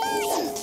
Real boy!